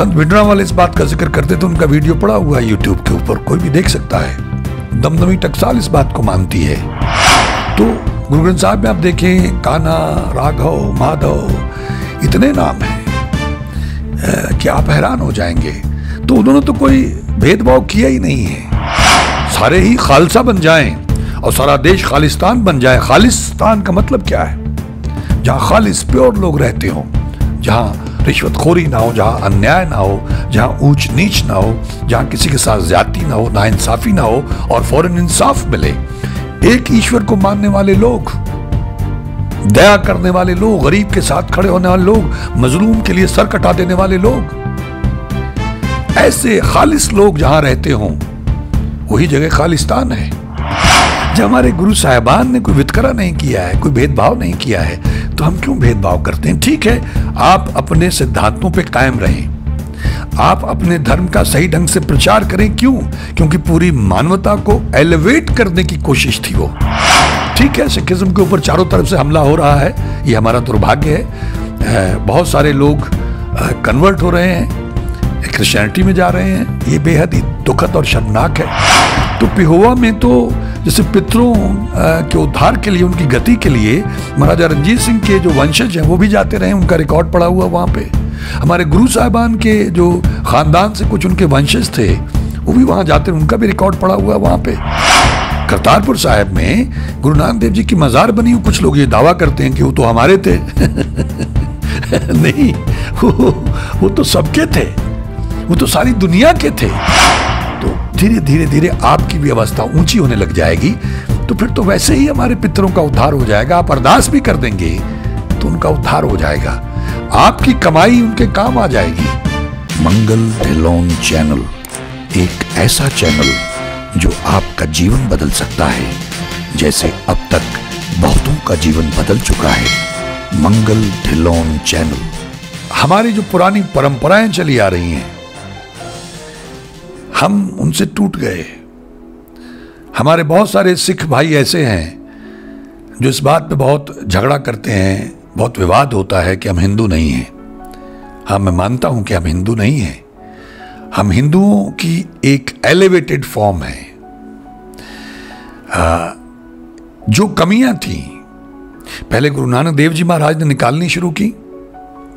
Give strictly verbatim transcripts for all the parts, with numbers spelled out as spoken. संत भिंडरांवाले इस बात का जिक्र करते थे, उनका वीडियो पड़ा हुआ है यूट्यूब के ऊपर, कोई भी देख सकता है। दमदमी टकसाल इस बात को मानती है। तो गुरु ग्रंथ साहब में आप देखें कान्हा, राघव, माधव, इतने नाम हैं कि आप हैरान हो जाएंगे। तो उन्होंने तो कोई भेदभाव किया ही नहीं है, सारे ही खालसा बन जाएं और सारा देश खालिस्तान बन जाए। खालिस्तान का मतलब क्या है? जहाँ खालिस प्योर लोग रहते हों, जहाँ रिश्वतखोरी ना हो, जहाँ अन्याय ना हो, जहाँ ऊंच नीच ना हो, जहाँ किसी के साथ ज्यादती ना हो, ना इंसाफी ना हो और फौरन इंसाफ मिले। एक ईश्वर को मानने वाले लोग, दया करने वाले लोग, गरीब के साथ खड़े होने वाले लोग, मजलूम के लिए सर कटा देने वाले लोग, ऐसे खालिस लोग जहाँ रहते हों वही जगह खालिस्तान है। जब हमारे गुरु साहिबान ने कोई वितकरा नहीं किया है, कोई भेदभाव नहीं किया है, तो हम क्यों भेदभाव करते हैं? ठीक है, आप अपने सिद्धांतों पे कायम रहें, आप अपने धर्म का सही ढंग से प्रचार करें। क्यों? क्योंकि पूरी मानवता को एलिवेट करने की कोशिश थी वो। ठीक है, सिखिज्म के ऊपर चारों तरफ से हमला हो रहा है, ये हमारा दुर्भाग्य है। बहुत सारे लोग कन्वर्ट हो रहे हैं, क्रिश्चियनिटी में जा रहे हैं, ये बेहद ही दुखद और शर्मनाक है। तो पिहोवा में तो जैसे पितरों के उद्धार के लिए, उनकी गति के लिए महाराजा रंजीत सिंह के जो वंशज हैं वो भी जाते रहे, उनका रिकॉर्ड पड़ा हुआ वहाँ पे। हमारे गुरु साहिबान के जो खानदान से कुछ उनके वंशज थे वो भी वहाँ जाते, उनका भी रिकॉर्ड पड़ा हुआ वहाँ पे। करतारपुर साहब में गुरु नानक देव जी की मज़ार बनी हुई, कुछ लोग ये दावा करते हैं कि वो तो हमारे थे। नहीं, वो, वो तो सबके थे, वो तो सारी दुनिया के थे। तो धीरे धीरे धीरे आपकी भी अवस्था ऊंची होने लग जाएगी, तो फिर तो वैसे ही हमारे पितरों का उद्धार हो जाएगा। आप अरदास भी कर देंगे तो उनका उद्धार हो जाएगा, आपकी कमाई उनके काम आ जाएगी। मंगल ढिलोन चैनल एक ऐसा चैनल जो आपका जीवन बदल सकता है, जैसे अब तक बहुतों का जीवन बदल चुका है। मंगल ढिलोन चैनल हमारी जो पुरानी परंपराएं चली आ रही हैं, हम उनसे टूट गए। हमारे बहुत सारे सिख भाई ऐसे हैं जो इस बात पे बहुत झगड़ा करते हैं, बहुत विवाद होता है कि हम हिंदू नहीं हैं। हाँ, मैं मानता हूँ कि हम हिंदू नहीं हैं, हम हिंदुओं की एक एलिवेटेड फॉर्म है। आ, जो कमियाँ थीं पहले गुरु नानक देव जी महाराज ने निकालनी शुरू की,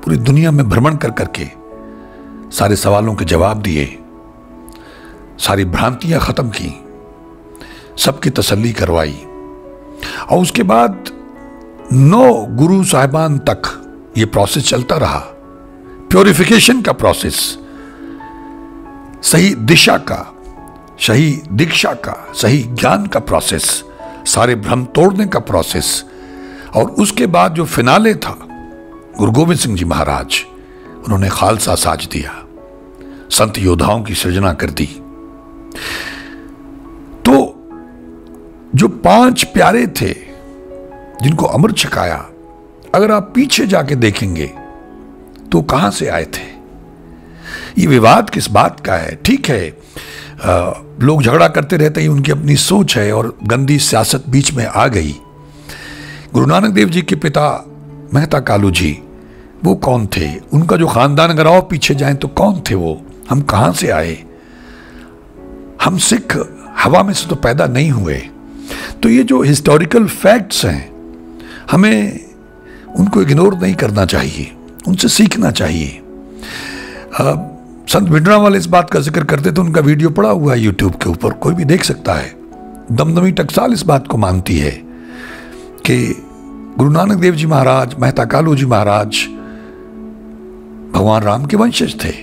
पूरी दुनिया में भ्रमण कर करके सारे सवालों के जवाब दिए, सारी भ्रांतियां खत्म की, सबकी तसल्ली करवाई। और उसके बाद नौ गुरु साहिबान तक ये प्रोसेस चलता रहा, प्योरिफिकेशन का प्रोसेस, सही दिशा का, सही दीक्षा का, सही ज्ञान का प्रोसेस, सारे भ्रम तोड़ने का प्रोसेस। और उसके बाद जो फिनाले था, गुरु गोविंद सिंह जी महाराज, उन्होंने खालसा साज दिया, संत योद्धाओं की सृजना कर दी। तो जो पांच प्यारे थे जिनको अमृत छकाया, अगर आप पीछे जाके देखेंगे तो कहां से आए थे? ये विवाद किस बात का है? ठीक है, आ, लोग झगड़ा करते रहते हैं, उनकी अपनी सोच है और गंदी सियासत बीच में आ गई। गुरु नानक देव जी के पिता मेहता कालू जी, वो कौन थे? उनका जो खानदान, अगर आओ पीछे जाएं तो कौन थे वो? हम कहां से आए? हम सिख हवा में से तो पैदा नहीं हुए। तो ये जो हिस्टोरिकल फैक्ट्स हैं, हमें उनको इग्नोर नहीं करना चाहिए, उनसे सीखना चाहिए। आ, संत भिंडरांवाले इस बात का जिक्र करते थे, उनका वीडियो पड़ा हुआ है यूट्यूब के ऊपर, कोई भी देख सकता है। दमदमी टकसाल इस बात को मानती है कि गुरु नानक देव जी महाराज, मेहता कालू जी महाराज भगवान राम के वंशज थे।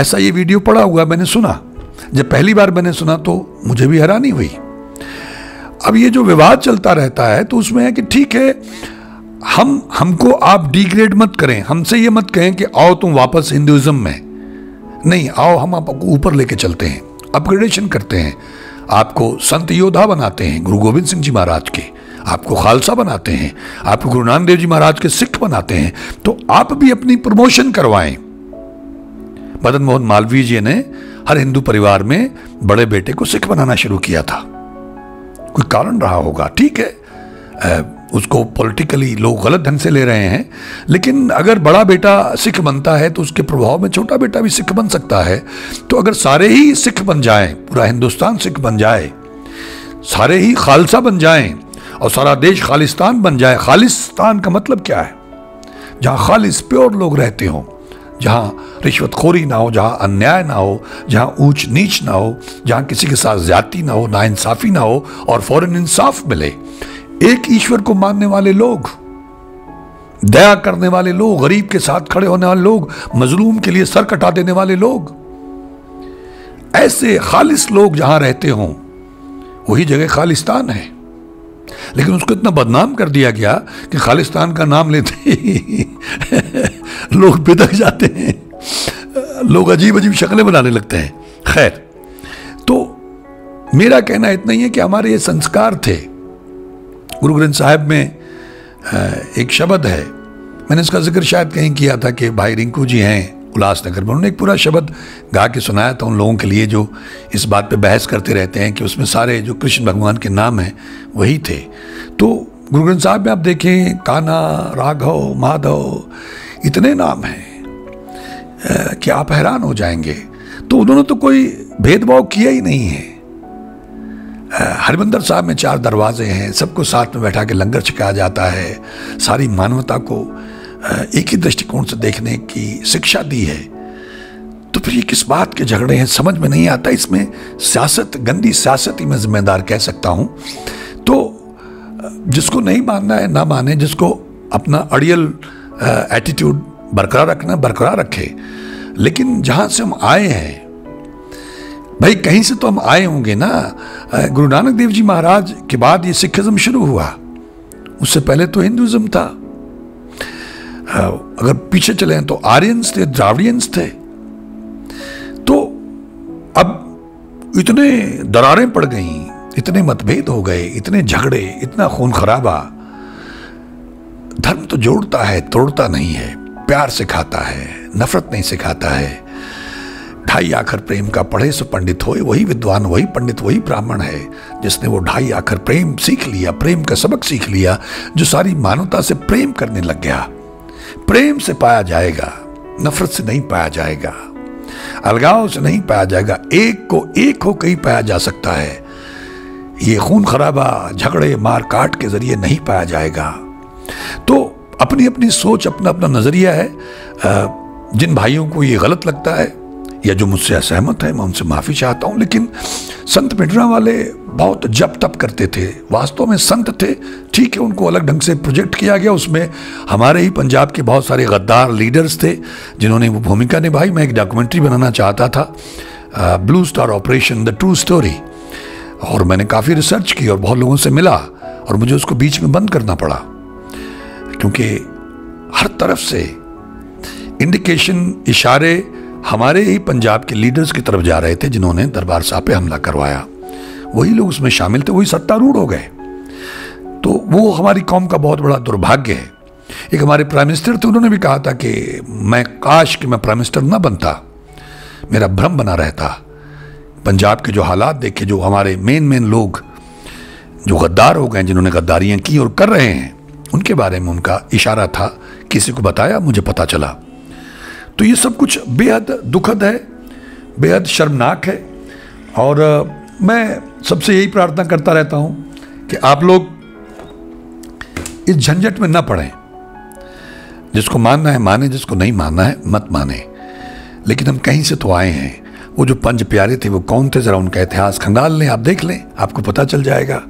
ऐसा ये वीडियो पड़ा हुआ, मैंने सुना। जब पहली बार मैंने सुना तो मुझे भी हैरानी हुई। अब ये जो विवाद चलता रहता है तो उसमें है कि ठीक है, हम हमको आप डिग्रेड मत करें, हमसे ये मत कहें कि आओ तुम वापस हिंदुइज्म में, नहीं, आओ हम आपको ऊपर लेके चलते हैं, अपग्रेडेशन करते हैं, आपको संत योद्धा बनाते हैं गुरु गोविंद सिंह जी महाराज के, आपको खालसा बनाते हैं, आपको गुरु नानक देव जी महाराज के सिख बनाते हैं, तो आप भी अपनी प्रमोशन करवाएं। मदन मोहन मालवीय जी ने हर हिंदू परिवार में बड़े बेटे को सिख बनाना शुरू किया था, कोई कारण रहा होगा। ठीक है, उसको पॉलिटिकली लोग गलत ढंग से ले रहे हैं, लेकिन अगर बड़ा बेटा सिख बनता है तो उसके प्रभाव में छोटा बेटा भी सिख बन सकता है। तो अगर सारे ही सिख बन जाएं, पूरा हिंदुस्तान सिख बन जाए, सारे ही खालसा बन जाएं और सारा देश खालिस्तान बन जाए। खालिस्तान का मतलब क्या है? जहाँ खालिस प्योर लोग रहते हों, जहाँ रिश्वतखोरी ना हो, जहाँ अन्याय ना हो, जहाँ ऊंच नीच ना हो, जहाँ किसी के साथ ज्यादती ना हो, नाइंसाफ़ी ना हो और फ़ौरन इंसाफ मिले। एक ईश्वर को मानने वाले लोग, दया करने वाले लोग, गरीब के साथ खड़े होने वाले लोग, मजलूम के लिए सर कटा देने वाले लोग, ऐसे खालिस लोग जहाँ रहते हों वही जगह खालिस्तान है। लेकिन उसको इतना बदनाम कर दिया गया कि खालिस्तान का नाम लेते ही लोग बिदक जाते हैं, लोग अजीब अजीब शक्लें बनाने लगते हैं। खैर, तो मेरा कहना इतना ही है कि हमारे ये संस्कार थे। गुरु ग्रंथ साहब में एक शब्द है, मैंने इसका जिक्र शायद कहीं किया था कि भाई रिंकू जी हैं उल्लासनगर में, उन्होंने एक पूरा शब्द गा के सुनाया था उन लोगों के लिए जो इस बात पे बहस करते रहते हैं कि उसमें सारे जो कृष्ण भगवान के नाम हैं वही थे। तो गुरु ग्रंथ साहब में आप देखें कान्हा, राघव, माधव, इतने नाम हैं कि आप हैरान हो जाएंगे। तो उन्होंने तो कोई भेदभाव किया ही नहीं है। हरिमंदर साहब में चार दरवाजे हैं, सबको साथ में बैठा के लंगर छकाया जाता है, सारी मानवता को एक ही दृष्टिकोण से देखने की शिक्षा दी है। तो फिर ये किस बात के झगड़े हैं, समझ में नहीं आता। इसमें सियासत, गंदी सियासत ही मैं जिम्मेदार कह सकता हूँ। तो जिसको नहीं मानना है ना माने, जिसको अपना अड़ियल एटीट्यूड बरकरार रखना बरकरार रखे। लेकिन जहाँ से हम आए हैं भाई, कहीं से तो हम आए होंगे ना। गुरु नानक देव जी महाराज के बाद ये सिखिज़्म शुरू हुआ, उससे पहले तो हिंदुज़्म था। अगर पीछे चले तो आर्यंस थे, द्राविडियंस थे। तो अब इतने दरारें पड़ गईं, इतने मतभेद हो गए, इतने झगड़े, इतना खून खराबा। धर्म तो जोड़ता है, तोड़ता नहीं है, प्यार सिखाता है, नफरत नहीं सिखाता है। ढाई आखर प्रेम का पढ़े सो पंडित होए, वही विद्वान, वही पंडित, वही ब्राह्मण है जिसने वो ढाई आखर प्रेम सीख लिया, प्रेम का सबक सीख लिया, जो सारी मानवता से प्रेम करने लग गया। प्रेम से पाया जाएगा, नफरत से नहीं पाया जाएगा, अलगाव से नहीं पाया जाएगा, एक को एक होकर ही पाया जा सकता है। ये खून खराबा, झगड़े, मार काट के जरिए नहीं पाया जाएगा। तो अपनी अपनी सोच, अपना अपना नजरिया है। जिन भाइयों को ये गलत लगता है या जो मुझसे असहमत है, मैं उनसे माफ़ी चाहता हूँ। लेकिन संत भिंडरांवाले बहुत जप तप करते थे, वास्तव में संत थे, ठीक है, उनको अलग ढंग से प्रोजेक्ट किया गया। उसमें हमारे ही पंजाब के बहुत सारे गद्दार लीडर्स थे जिन्होंने वो भूमिका निभाई। मैं एक डॉक्यूमेंट्री बनाना चाहता था, blue star operation the true story, और मैंने काफ़ी रिसर्च की और बहुत लोगों से मिला, और मुझे उसको बीच में बंद करना पड़ा क्योंकि हर तरफ से इंडिकेशन, इशारे हमारे ही पंजाब के लीडर्स की तरफ जा रहे थे जिन्होंने दरबार साहब पे हमला करवाया। वही लोग उसमें शामिल थे, वही सत्तारूढ़ हो गए। तो वो हमारी कौम का बहुत बड़ा दुर्भाग्य है। एक हमारे प्राइम मिनिस्टर थे, उन्होंने भी कहा था कि मैं काश कि मैं प्राइम मिनिस्टर ना बनता, मेरा भ्रम बना रहता। पंजाब के जो हालात देखे, जो हमारे मेन मेन लोग जो गद्दार हो गए, जिन्होंने गद्दारियाँ की और कर रहे हैं, उनके बारे में उनका इशारा था, किसी को बताया, मुझे पता चला। तो ये सब कुछ बेहद दुखद है, बेहद शर्मनाक है। और मैं सबसे यही प्रार्थना करता रहता हूँ कि आप लोग इस झंझट में ना पड़ें। जिसको मानना है माने, जिसको नहीं मानना है मत माने। लेकिन हम कहीं से तो आए हैं। वो जो पंच प्यारे थे वो कौन थे, ज़रा उनका इतिहास खंगाल लें, आप देख लें, आपको पता चल जाएगा।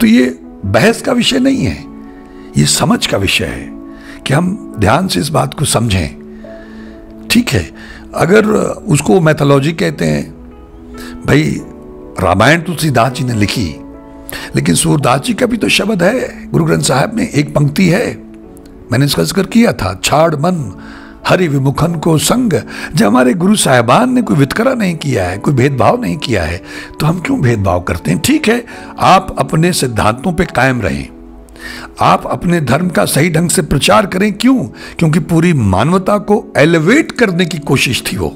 तो ये बहस का विषय नहीं है, ये समझ का विषय है कि हम ध्यान से इस बात को समझें। ठीक है, अगर उसको मैथोलॉजी कहते हैं, भाई रामायण तुलसीदास जी ने लिखी, लेकिन सूरदास जी का भी तो शब्द है गुरु ग्रंथ साहब में, एक पंक्ति है, मैंने इसका जिक्र किया था, छाड़ मन हरि विमुखन को संग। जब हमारे गुरु साहिबान ने कोई वितकरा नहीं किया है, कोई भेदभाव नहीं किया है, तो हम क्यों भेदभाव करते हैं। ठीक है, आप अपने सिद्धांतों पर कायम रहें, आप अपने धर्म का सही ढंग से प्रचार करें। क्यों? क्योंकि पूरी मानवता को एलिवेट करने की कोशिश थी वो,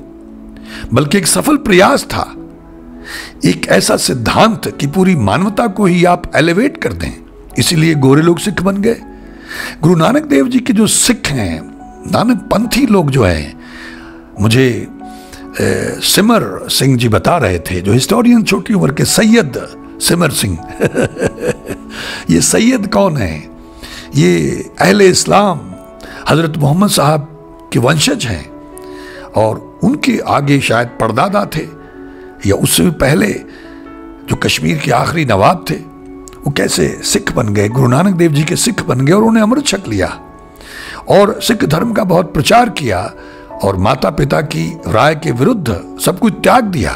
बल्कि एक सफल प्रयास था, एक ऐसा सिद्धांत कि पूरी मानवता को ही आप एलिवेट कर दें। इसीलिए गोरे लोग सिख बन गए। गुरु नानक देव जी के जो सिख हैं, नानक पंथी लोग जो हैं, मुझे ए, सिमर सिंह जी बता रहे थे, जो हिस्टोरियन छोटी उम्र के, सैयद सिमर सिंह ये सैयद कौन है? ये अहले इस्लाम हज़रत मोहम्मद साहब के वंशज हैं और उनके आगे शायद परदादा थे या उससे भी पहले जो कश्मीर के आखिरी नवाब थे, वो कैसे सिख बन गए, गुरु नानक देव जी के सिख बन गए और उन्हें अमृत छक लिया और सिख धर्म का बहुत प्रचार किया और माता पिता की राय के विरुद्ध सब कुछ त्याग दिया।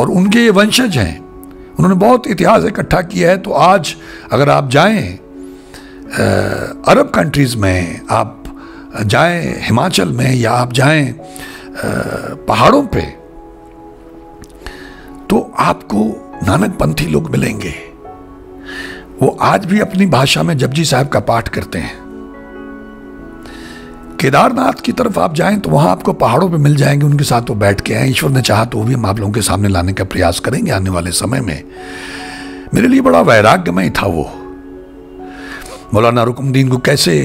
और उनके ये वंशज हैं, उन्होंने बहुत इतिहास इकट्ठा किया है। तो आज अगर आप जाएं अरब कंट्रीज़ में, आप जाएं हिमाचल में या आप जाएं पहाड़ों पे, तो आपको नानक पंथी लोग मिलेंगे। वो आज भी अपनी भाषा में जपजी साहब का पाठ करते हैं। केदारनाथ की तरफ आप जाएं तो वहाँ आपको पहाड़ों पे मिल जाएंगे, उनके साथ वो बैठ के आए। ईश्वर ने चाहा तो वो भी हम आप लोगों के सामने लाने का प्रयास करेंगे आने वाले समय में। मेरे लिए बड़ा वैराग्यमय था वो। मौलाना रुकमुद्दीन को कैसे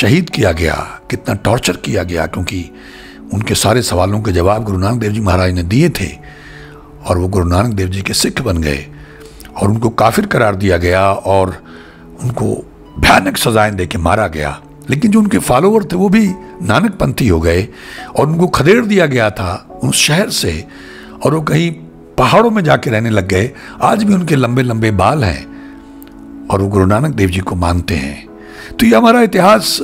शहीद किया गया, कितना टॉर्चर किया गया, क्योंकि उनके सारे सवालों के जवाब गुरु नानक देव जी महाराज ने दिए थे और वो गुरु नानक देव जी के सिख बन गए और उनको काफिर करार दिया गया और उनको भयानक सजाएं दे के मारा गया। लेकिन जो उनके फॉलोअर थे वो भी नानक पंथी हो गए और उनको खदेड़ दिया गया था उस शहर से और वो कहीं पहाड़ों में जाके रहने लग गए। आज भी उनके लंबे लंबे बाल हैं और वो गुरु नानक देव जी को मानते हैं। तो ये हमारा इतिहास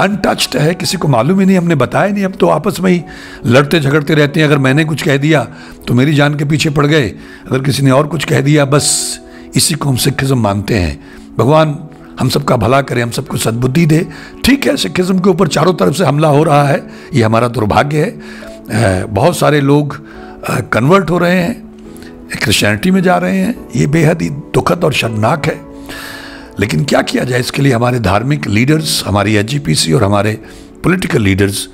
अनटच्ड है, किसी को मालूम ही नहीं, हमने बताया नहीं। हम तो आपस में ही लड़ते झगड़ते रहते हैं। अगर मैंने कुछ कह दिया तो मेरी जान के पीछे पड़ गए, अगर किसी ने और कुछ कह दिया, बस इसी को हम सिखिज़्म मानते हैं। भगवान हम सबका भला करें, हम सबको सद्बुद्धि दे। ठीक है, सिखिज़्म के ऊपर चारों तरफ से हमला हो रहा है, ये हमारा दुर्भाग्य है। बहुत सारे लोग कन्वर्ट हो रहे हैं, क्रिश्चियनिटी में जा रहे हैं, ये बेहद ही दुखद और शर्मनाक है। लेकिन क्या किया जाए, इसके लिए हमारे धार्मिक लीडर्स, हमारी एच जी पी सी और हमारे पॉलिटिकल लीडर्स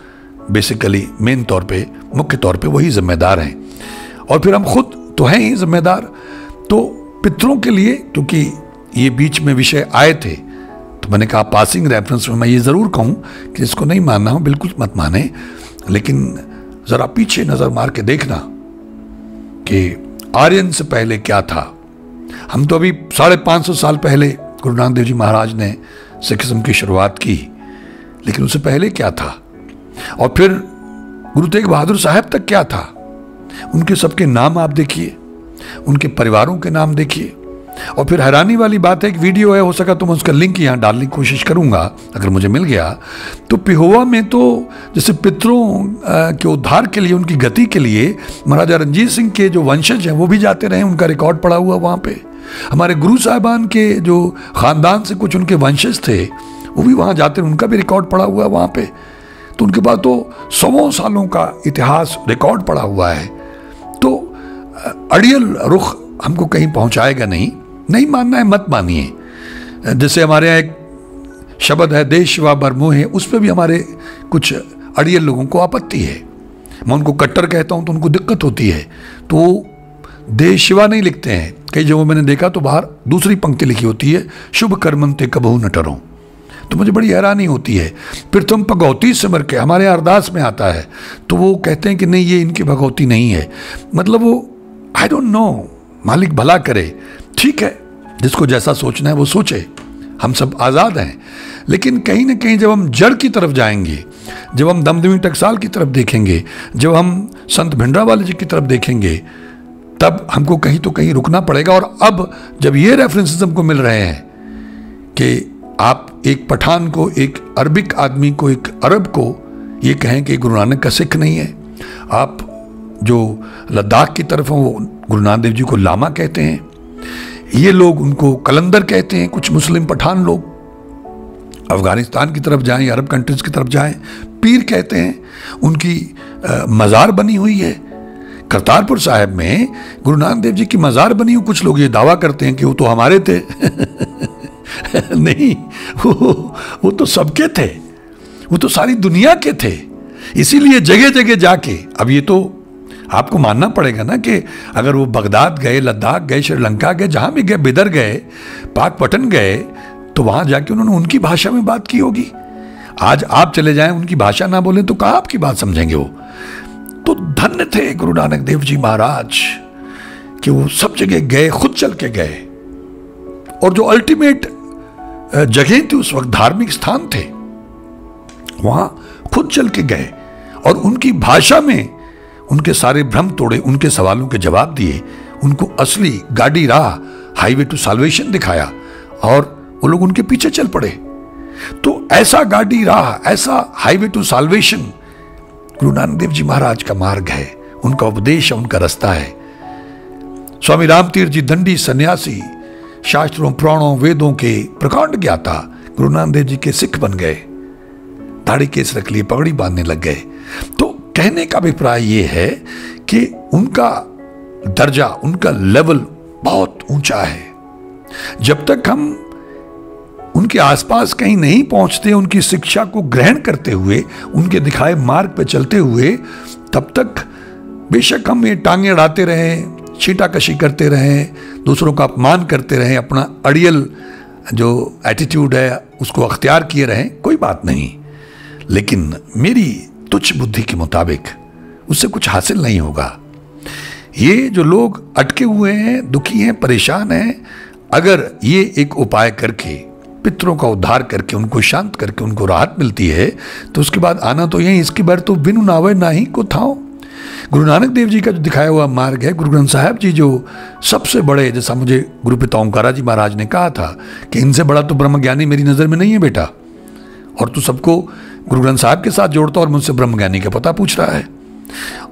बेसिकली मेन तौर पे, मुख्य तौर पे वही जिम्मेदार हैं। और फिर हम खुद तो हैं ही जिम्मेदार। तो पितरों के लिए, क्योंकि ये बीच में विषय आए थे, तो मैंने कहा पासिंग रेफरेंस में मैं ये ज़रूर कहूँ कि इसको नहीं मानना हो, बिल्कुल मत माने, लेकिन ज़रा पीछे नज़र मार के देखना कि आर्यन से पहले क्या था। हम तो अभी साढ़े पाँच सौ साल पहले गुरु नानक देव जी महाराज ने सिखिज़्म की शुरुआत की, लेकिन उससे पहले क्या था? और फिर गुरु तेग बहादुर साहब तक क्या था? उनके सबके नाम आप देखिए, उनके परिवारों के नाम देखिए। और फिर हैरानी वाली बात है, एक वीडियो है, हो सका तो मैं उसका लिंक यहाँ डालने की कोशिश करूँगा अगर मुझे मिल गया तो। पिहोवा में तो जैसे पितरों के उद्धार के लिए, उनकी गति के लिए महाराजा रंजीत सिंह के जो वंशज हैं वो भी जाते रहे, उनका रिकॉर्ड पड़ा हुआ वहाँ पे। हमारे गुरु साहिबान के जो ख़ानदान से कुछ उनके वंशज थे वो भी वहाँ जाते रहे, उनका भी रिकॉर्ड पड़ा हुआ वहाँ पर। तो उनके पास तो सौों सालों का इतिहास रिकॉर्ड पड़ा हुआ है। तो अड़ियल रुख हमको कहीं पहुँचाएगा नहीं। नहीं मानना है, मत मानिए। जैसे हमारे यहाँ एक शब्द है, देश व बरमोह है, उसमें भी हमारे कुछ अड़ियल लोगों को आपत्ति है। मैं उनको कट्टर कहता हूँ तो उनको दिक्कत होती है, तो देश व नहीं लिखते हैं। कई जगहों मैंने देखा तो बाहर दूसरी पंक्ति लिखी होती है, शुभ कर्मन ते कबहू न टरो। तो मुझे बड़ी हैरानी होती है। फिर तुम भगवती सिमर के, हमारे यहाँ अरदास में आता है, तो वो कहते हैं कि नहीं, ये इनकी भगवती नहीं है। मतलब वो आई डोंट नो, मालिक भला करे। ठीक है, जिसको जैसा सोचना है वो सोचे, हम सब आज़ाद हैं। लेकिन कहीं ना कहीं जब हम जड़ की तरफ जाएंगे, जब हम दमदमी टकसाल की तरफ देखेंगे, जब हम संत भिंडरांवाले जी की तरफ देखेंगे, तब हमको कहीं तो कहीं रुकना पड़ेगा। और अब जब ये रेफरेंसेस हमको मिल रहे हैं कि आप एक पठान को, एक अरबिक आदमी को, एक अरब को ये कहें कि गुरु नानक का सिख नहीं है, आप जो लद्दाख की तरफ हैं वो गुरु नानक देव जी को लामा कहते हैं, ये लोग उनको कलंदर कहते हैं, कुछ मुस्लिम पठान लोग। अफ़गानिस्तान की तरफ जाएं, अरब कंट्रीज़ की तरफ जाएं, पीर कहते हैं, उनकी आ, मज़ार बनी हुई है। करतारपुर साहब में गुरु नानक देव जी की मज़ार बनी हुई, कुछ लोग ये दावा करते हैं कि वो तो हमारे थे नहीं, वो वो तो सबके थे, वो तो सारी दुनिया के थे। इसीलिए जगह जगह जाके, अब ये तो आपको मानना पड़ेगा ना कि अगर वो बगदाद गए, लद्दाख गए, श्रीलंका गए, जहाँ भी गए, बिदर गए, पाकपटन गए, तो वहाँ जाके उन्होंने उनकी भाषा में बात की होगी। आज आप चले जाएं, उनकी भाषा ना बोलें तो कहाँ आपकी बात समझेंगे वो। तो धन्य थे गुरु नानक देव जी महाराज कि वो सब जगह गए, खुद चल के गए, और जो अल्टीमेट जगह थी उस वक्त, धार्मिक स्थान थे, वहां खुद चल के गए और उनकी भाषा में उनके सारे भ्रम तोड़े, उनके सवालों के जवाब दिए, उनको असली गाड़ी राह, हाईवे टू साल्वेशन दिखाया, और वो लोग उनके पीछे चल पड़े। तो ऐसा गाड़ी राह, ऐसा highway to solvation Guru Nanak Dev ji महाराज का मार्ग है, उनका उपदेश है, उनका रास्ता है। स्वामी रामतीर जी दंडी सन्यासी, शास्त्रों, पुराणों, वेदों के प्रकांड ज्ञाता गुरु नानक देव जी के सिख बन गए, दाढ़ी केस रख लिए, पगड़ी बांधने लग गए। तो कहने का अभिप्राय ये है कि उनका दर्जा, उनका लेवल बहुत ऊंचा है। जब तक हम उनके आसपास कहीं नहीं पहुंचते, उनकी शिक्षा को ग्रहण करते हुए, उनके दिखाए मार्ग पर चलते हुए, तब तक बेशक हम ये टांगें अड़ाते रहें, छीटाकशी करते रहें, दूसरों का अपमान करते रहें, अपना अड़ियल जो एटीट्यूड है उसको अख्तियार किए रहें, कोई बात नहीं, लेकिन मेरी तुच्छ बुद्धि के मुताबिक उससे कुछ हासिल नहीं होगा। ये जो लोग अटके हुए हैं, दुखी हैं, परेशान हैं, अगर ये एक उपाय करके, पितरों का उद्धार करके, उनको शांत करके उनको राहत मिलती है, तो उसके बाद आना तो यही, इसकी बार तो बिनु नावे ना ही को थाओ। गुरु नानक देव जी का जो दिखाया हुआ मार्ग है, गुरु ग्रंथ साहब जी जो सबसे बड़े, जैसा मुझे गुरु पिता ओंकारा जी महाराज ने कहा था कि इनसे बड़ा तो ब्रह्मज्ञानी मेरी नज़र में नहीं है बेटा, और तू सबको गुरु ग्रंथ साहब के साथ जोड़ता और मुझसे ब्रह्मज्ञानी का पता पूछ रहा है।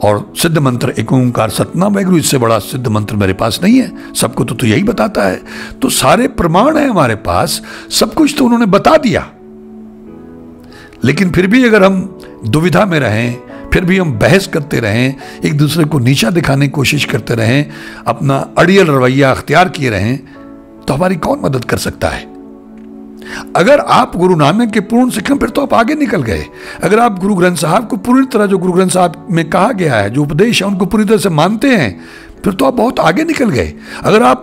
और सिद्ध मंत्र एक ओंकार सतनाम वाहिगुरु, इससे बड़ा सिद्ध मंत्र मेरे पास नहीं है, सबको तो तू यही बताता है। तो सारे प्रमाण है हमारे पास, सब कुछ तो उन्होंने बता दिया, लेकिन फिर भी अगर हम दुविधा में रहें, फिर भी हम बहस करते रहें, एक दूसरे को नीचा दिखाने की कोशिश करते रहें, अपना अड़ियल रवैया अख्तियार किए रहें, तो हमारी कौन मदद कर सकता है। अगर आप गुरु नानक के पूर्ण सिख हैं, फिर तो आप आगे निकल गए। अगर आप गुरु ग्रंथ साहब को पूरी तरह, जो गुरु ग्रंथ साहब में कहा गया है, जो उपदेश है, उनको पूरी तरह से मानते हैं, फिर तो आप बहुत आगे निकल गए। अगर आप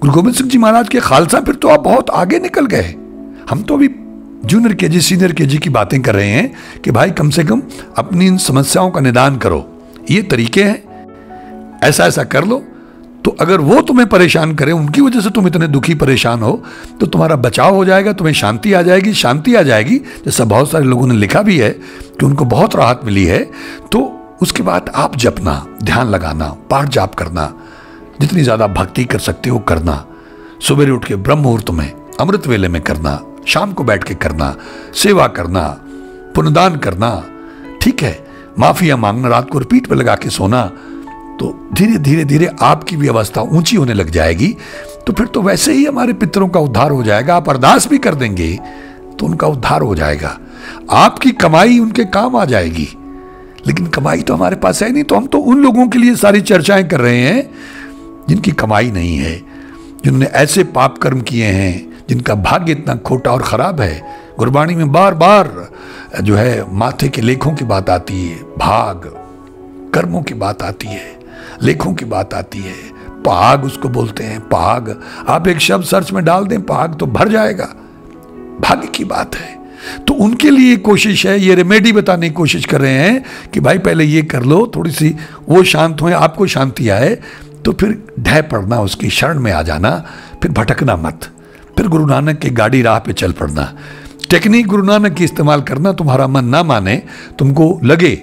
गुरु गोविंद सिंह जी महाराज के खालसा, फिर तो आप बहुत आगे निकल गए। हम तो अभी जूनियर के जी, सीनियर के जी की बातें कर रहे हैं कि भाई कम से कम अपनी इन समस्याओं का निदान करो, ये तरीके हैं, ऐसा ऐसा कर लो। तो अगर वो तुम्हें परेशान करें, उनकी वजह से तुम इतने दुखी परेशान हो, तो तुम्हारा बचाव हो जाएगा, तुम्हें शांति आ जाएगी, शांति आ जाएगी जैसा बहुत सारे लोगों ने लिखा भी है कि उनको बहुत राहत मिली है। तो उसके बाद आप जपना, ध्यान लगाना, पाठ जाप करना, जितनी ज़्यादा भक्ति कर सकते हो करना, सुबह उठ के ब्रह्म मुहूर्त में, अमृत वेले में करना, शाम को बैठ के करना, सेवा करना, पुण्यदान करना, ठीक है, माफिया मांगना, रात को रिपीट पर लगा के सोना, तो धीरे धीरे धीरे आपकी भी अवस्था ऊंची होने लग जाएगी। तो फिर तो वैसे ही हमारे पितरों का उद्धार हो जाएगा, आप अरदास भी कर देंगे तो उनका उद्धार हो जाएगा, आपकी कमाई उनके काम आ जाएगी। लेकिन कमाई तो हमारे पास है नहीं, तो हम तो उन लोगों के लिए सारी चर्चाएं कर रहे हैं जिनकी कमाई नहीं है, जिन्होंने ऐसे पाप कर्म किए हैं, जिनका भाग्य इतना खोटा और ख़राब है। गुरबाणी में बार बार जो है माथे के लेखों की बात आती है, भाग कर्मों की बात आती है, लेखों की बात आती है, पाग उसको बोलते हैं, पाग। आप एक शब्द सर्च में डाल दें पाग तो भर जाएगा, भाग्य की बात है। तो उनके लिए कोशिश है, ये रेमेडी बताने की कोशिश कर रहे हैं कि भाई पहले ये कर लो, थोड़ी सी वो शांत होए, आपको शांति आए, तो फिर ढह पड़ना, उसकी शरण में आ जाना, फिर भटकना मत, फिर गुरु नानक की गाड़ी राह पे चल पड़ना। टेक्निक गुरु नानक की इस्तेमाल करना, तुम्हारा मन ना माने, तुमको लगे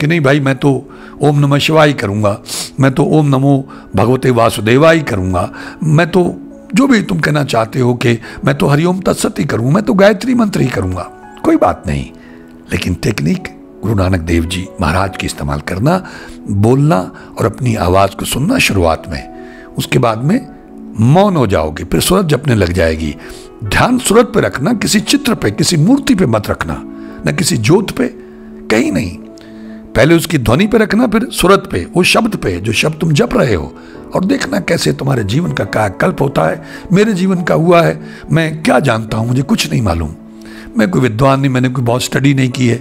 कि नहीं भाई मैं तो ओम नमः शिवाय करूँगा, मैं तो ओम नमो भगवते वासुदेवाय करूँगा, मैं तो जो भी तुम कहना चाहते हो कि मैं तो हरिओम तत्सत ही करूँगा, मैं तो गायत्री मंत्र ही करूँगा, कोई बात नहीं। लेकिन टेक्निक गुरु नानक देव जी महाराज की इस्तेमाल करना, बोलना और अपनी आवाज़ को सुनना शुरुआत में, उसके बाद में मौन हो जाओगे, फिर सूरत जपने लग जाएगी। ध्यान सूरत पे रखना, किसी चित्र पे, किसी मूर्ति पे मत रखना, न किसी ज्योत पे, कहीं नहीं, पहले उसकी ध्वनि पे रखना, फिर सूरत पे, वो शब्द पे जो शब्द तुम जप रहे हो, और देखना कैसे तुम्हारे जीवन का कायाकल्प होता है। मेरे जीवन का हुआ है, मैं क्या जानता हूँ, मुझे कुछ नहीं मालूम, मैं कोई विद्वान नहीं, मैंने कोई बहुत स्टडी नहीं की है,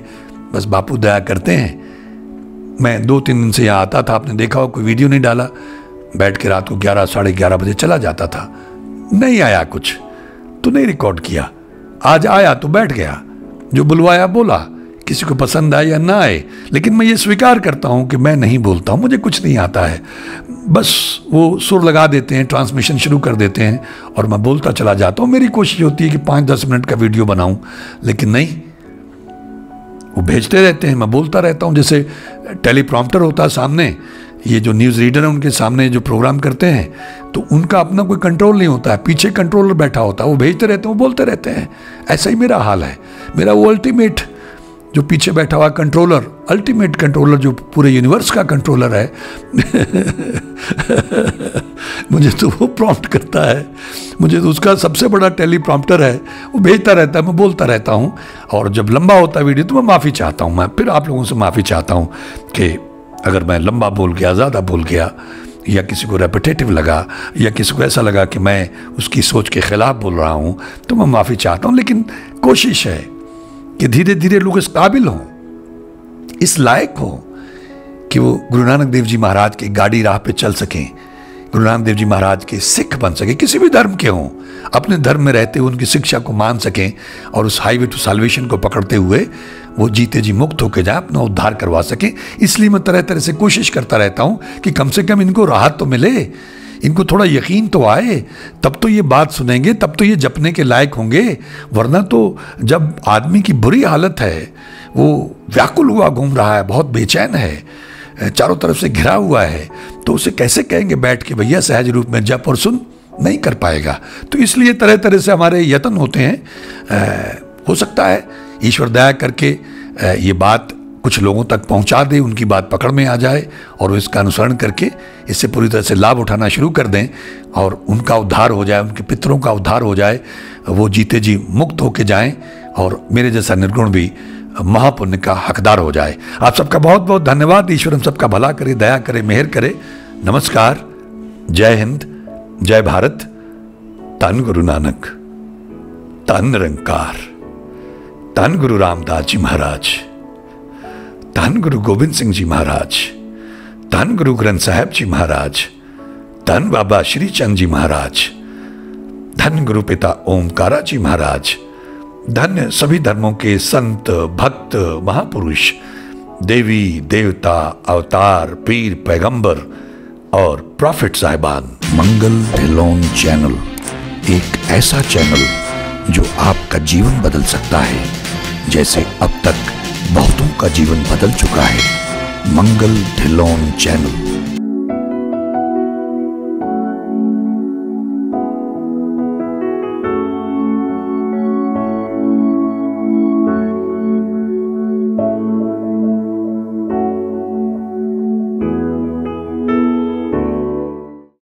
बस बापू दया करते हैं, मैं दो तीन दिन से यहाँ आता था, आपने देखा हो कोई वीडियो नहीं डाला, बैठ के रात को ग्यारह साढ़े ग्यारह बजे चला जाता था, नहीं आया कुछ तो नहीं रिकॉर्ड किया, आज आया तो बैठ गया, जो बुलवाया बोला, किसी को पसंद आए या ना आए, लेकिन मैं ये स्वीकार करता हूँ कि मैं नहीं बोलता हूँ, मुझे कुछ नहीं आता है, बस वो सुर लगा देते हैं, ट्रांसमिशन शुरू कर देते हैं और मैं बोलता चला जाता हूँ। मेरी कोशिश होती है कि पाँच दस मिनट का वीडियो बनाऊँ, लेकिन नहीं, वो भेजते रहते हैं, मैं बोलता रहता हूँ। जैसे टेलीप्रॉम्प्टर होता है सामने, ये जो न्यूज़ रीडर हैं उनके सामने जो प्रोग्राम करते हैं, तो उनका अपना कोई कंट्रोल नहीं होता है, पीछे कंट्रोलर बैठा होता है, वो भेजते रहते हैं, वो बोलते रहते हैं। ऐसा ही मेरा हाल है, मेरा वो अल्टीमेट जो पीछे बैठा हुआ कंट्रोलर, अल्टीमेट कंट्रोलर जो पूरे यूनिवर्स का कंट्रोलर है मुझे तो वो प्रॉम्प्ट करता है, मुझे तो उसका सबसे बड़ा टेलीप्रॉम्प्टर है, वो भेजता रहता है, मैं बोलता रहता हूँ। और जब लंबा होता है वीडियो तो मैं माफ़ी चाहता हूँ, मैं फिर आप लोगों से माफ़ी चाहता हूँ कि अगर मैं लंबा बोल गया, ज़्यादा बोल गया, या किसी को रेपिटेटिव लगा, या किसी को ऐसा लगा कि मैं उसकी सोच के ख़िलाफ़ बोल रहा हूँ, तो मैं माफ़ी चाहता हूँ। लेकिन कोशिश है कि धीरे धीरे लोग इस काबिल हों, इस लायक हों कि वो गुरु नानक देव जी महाराज की गाड़ी राह पे चल सकें, गुरु नानक देव जी महाराज के सिख बन सकें, किसी भी धर्म के हों, अपने धर्म में रहते हुए उनकी शिक्षा को मान सकें और उस हाईवे टू साल्वेशन को पकड़ते हुए वो जीते जी मुक्त होकर जाए, अपना उद्धार करवा सकें। इसलिए मैं तरह तरह से कोशिश करता रहता हूँ कि कम से कम इनको राहत तो मिले, इनको थोड़ा यकीन तो आए, तब तो ये बात सुनेंगे, तब तो ये जपने के लायक होंगे। वरना तो जब आदमी की बुरी हालत है, वो व्याकुल हुआ घूम रहा है, बहुत बेचैन है, चारों तरफ से घिरा हुआ है, तो उसे कैसे कहेंगे बैठ के भैया सहज रूप में जप और सुन, नहीं कर पाएगा। तो इसलिए तरह तरह से हमारे यत्न होते हैं। हो सकता है ईश्वर दया करके ये बात कुछ लोगों तक पहुंचा दे, उनकी बात पकड़ में आ जाए और वो इसका अनुसरण करके इससे पूरी तरह से लाभ उठाना शुरू कर दें और उनका उद्धार हो जाए, उनके पितरों का उद्धार हो जाए, वो जीते जी मुक्त होके जाएं और मेरे जैसा निर्गुण भी महापुण्य का हकदार हो जाए। आप सबका बहुत बहुत धन्यवाद। ईश्वर हम सबका भला करे, दया करे, मेहर करे। नमस्कार, जय हिंद, जय भारत। धन गुरु नानक, धन निरंकार, धन गुरु रामदास जी महाराज, धन गुरु गोविंद सिंह जी महाराज, धन गुरु ग्रंथ साहब जी महाराज, धन बाबा श्री चंद जी महाराज, धन गुरु पिता ओंकारा जी महाराज, धन सभी धर्मों के संत, भक्त, महापुरुष, देवी देवता, अवतार, पीर, पैगंबर और प्रॉफिट साहिबान। मंगल ढिलोन चैनल एक ऐसा चैनल जो आपका जीवन बदल सकता है, जैसे अब तक बहुतों का जीवन बदल चुका है। मंगल ढिलोन चैनल